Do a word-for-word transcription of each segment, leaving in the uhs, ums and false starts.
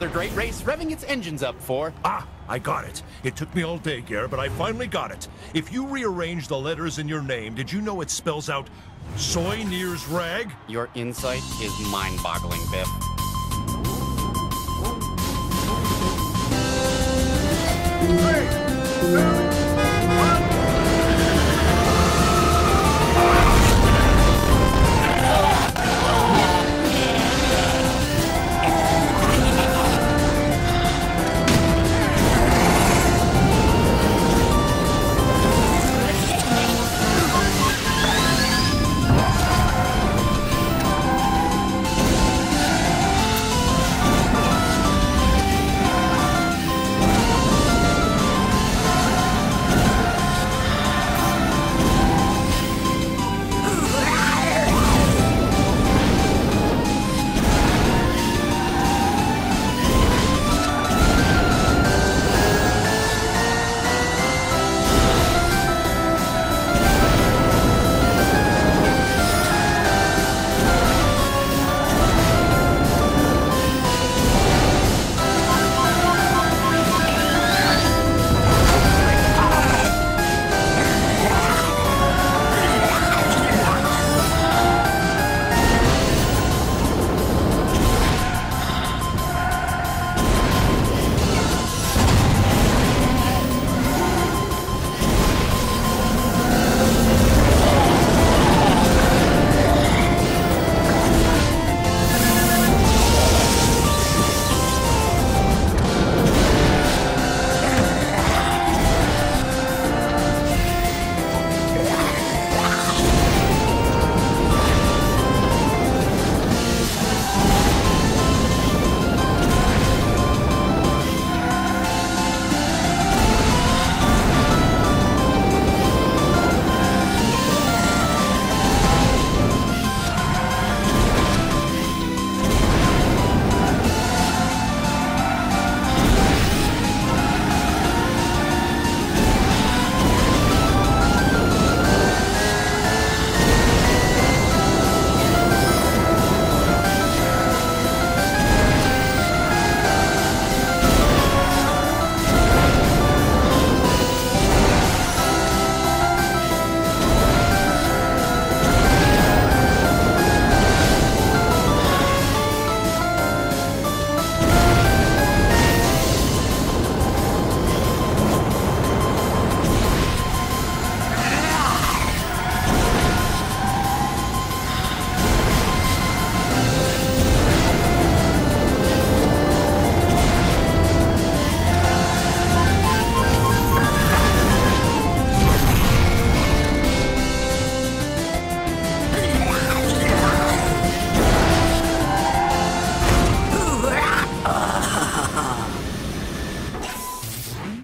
Another great race revving its engines up for... Ah, I got it. It took me all day, Gare, but I finally got it. If you rearrange the letters in your name, did you know it spells out Soy Nears Rag? Your insight is mind-boggling, Biff. Three, two,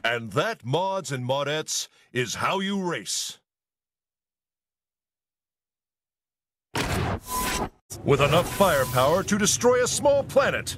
And that, mods and modettes, is how you race. With enough firepower to destroy a small planet.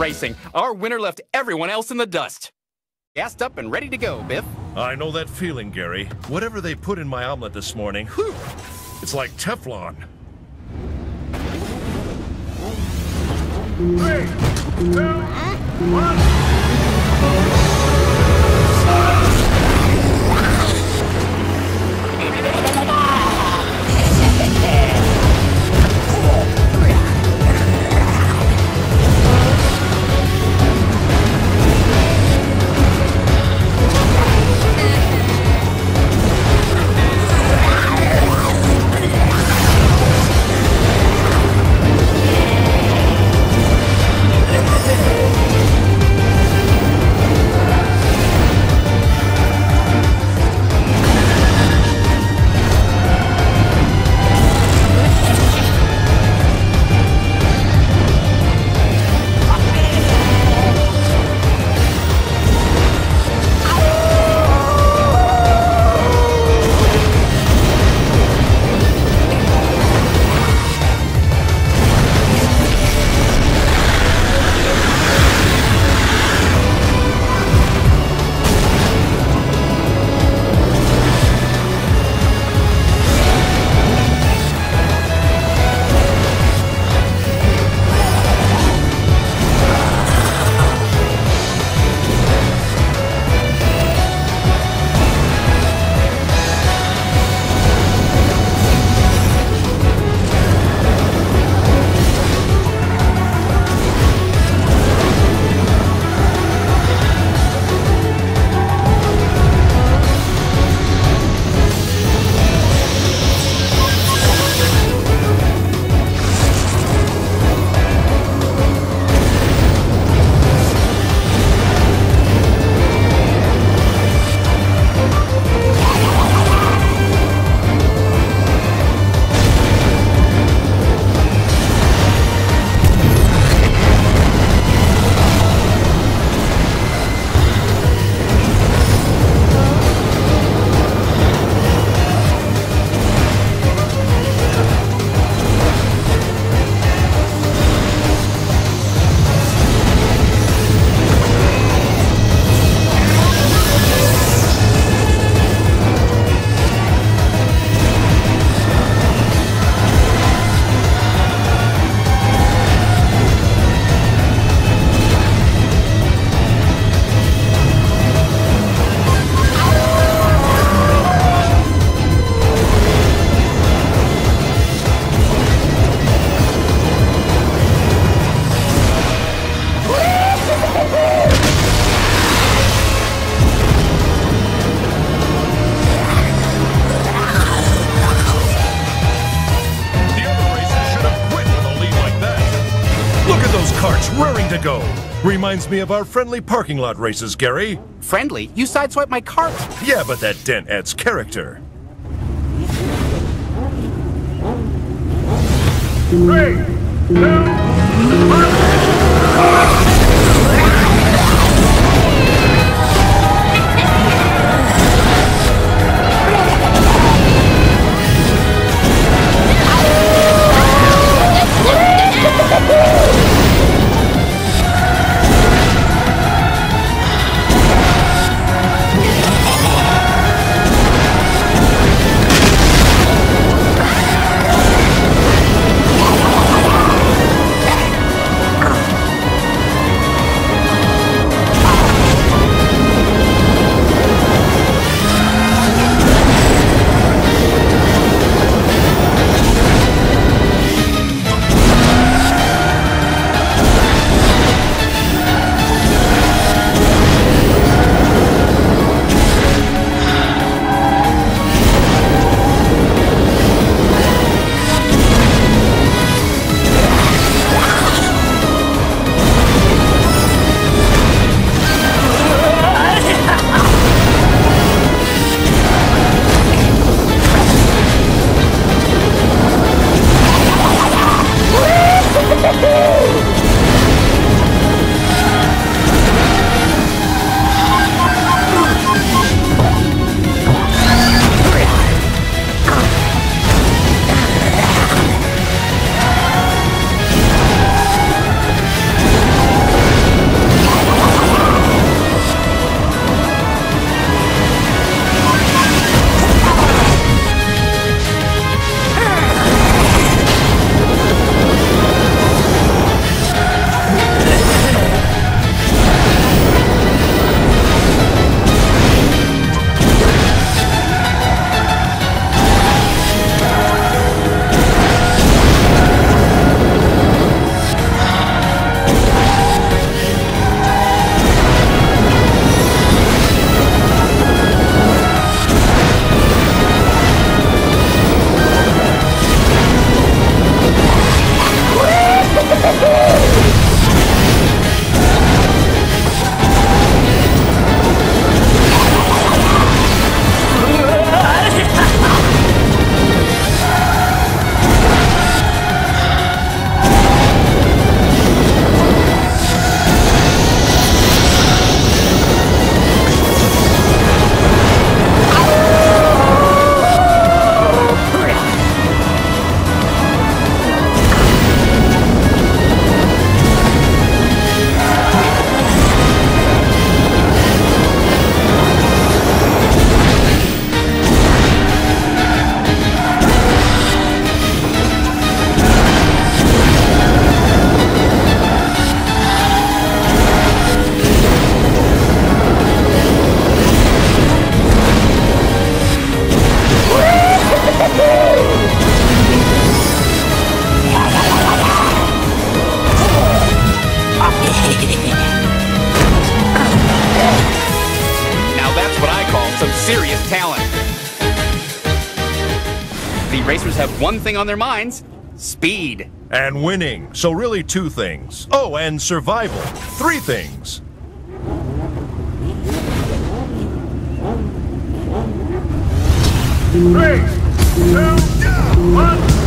racing. Our winner left everyone else in the dust. Gassed up and ready to go, Biff. I know that feeling, Gary. Whatever they put in my omelet this morning, whew, it's like Teflon. Three, two, one. Raring to go. Reminds me of our friendly parking lot races, Gary. Friendly? You sideswiped my cart. Yeah, but that dent adds character. Three, two, one. Racers have one thing on their minds, speed. And winning, so really two things. Oh, and survival, three things. Three, two, one.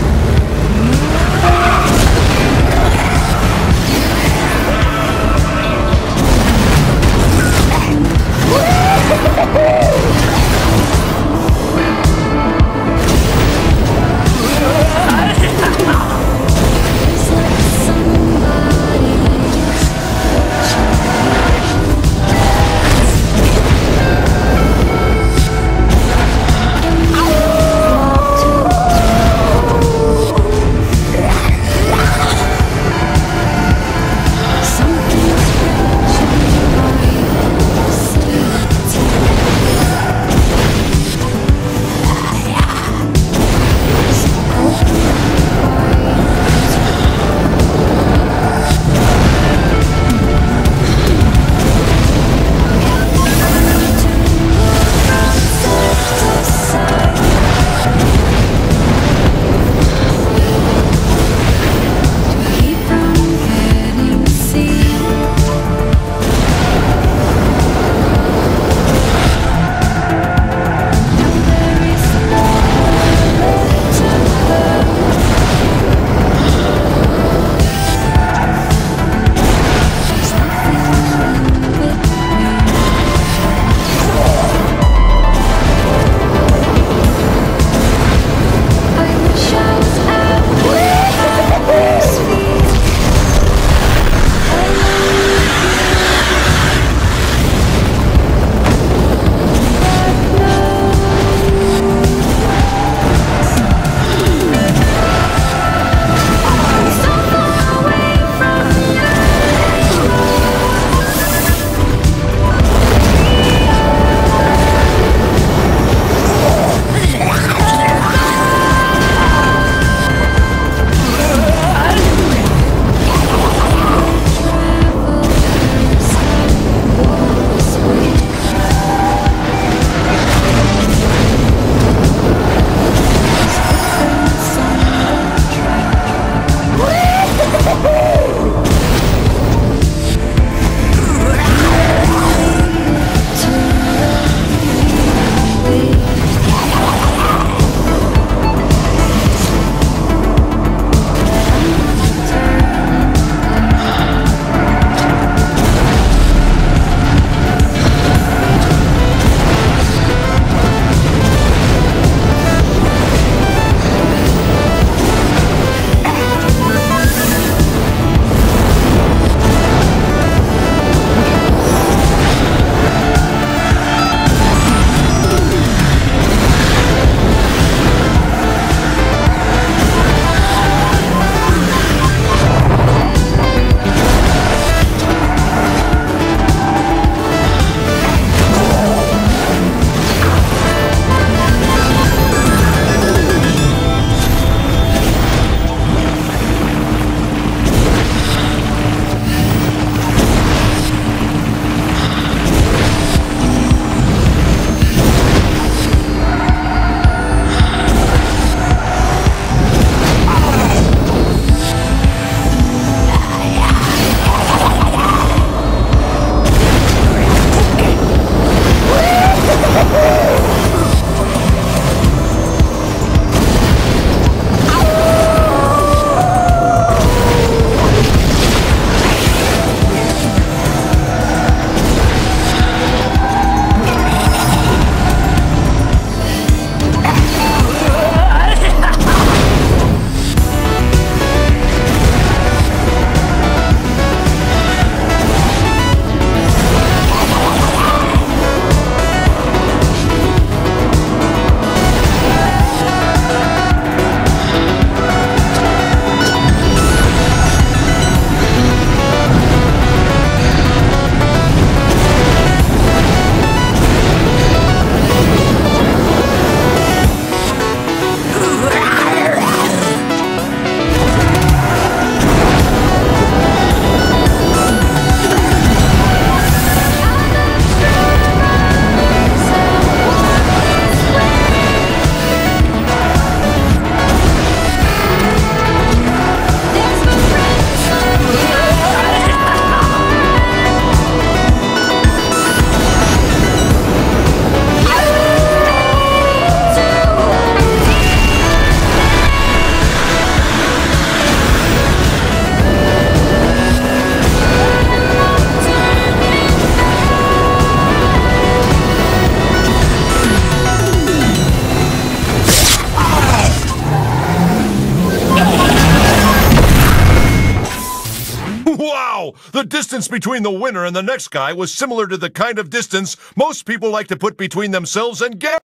Wow! The distance between the winner and the next guy was similar to the kind of distance most people like to put between themselves and Gary.